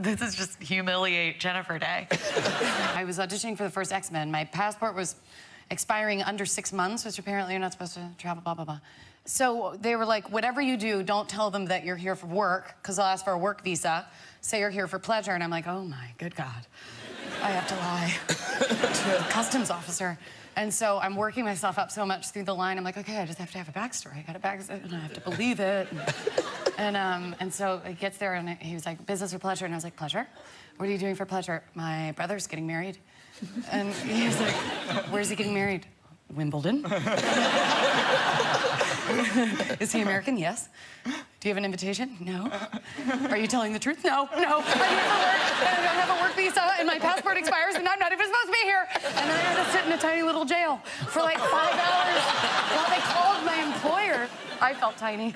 This is just humiliate Jennifer Day. I was auditioning for the first X-Men. My passport was expiring under 6 months, which apparently you're not supposed to travel, blah, blah, blah. So they were like, whatever you do, don't tell them that you're here for work, because they'll ask for a work visa. Say you're here for pleasure. And I'm like, oh, my good God. I have to lie to a customs officer. And so I'm working myself up so much through the line. I'm like, okay, I just have to have a backstory. I got a backstory, and I have to believe it. And so he gets there, and he was like, business or pleasure? And I was like, pleasure? What are you doing for pleasure? My brother's getting married. And he was like, where's he getting married? Wimbledon. Is he American? Yes. Do you have an invitation? No. Are you telling the truth? No, no. I'm here for work, and I don't have a work visa, and my passport expires, and I'm not even supposed to be here. And then I had to sit in a tiny little jail for like 5 hours while they called my employer. I felt tiny.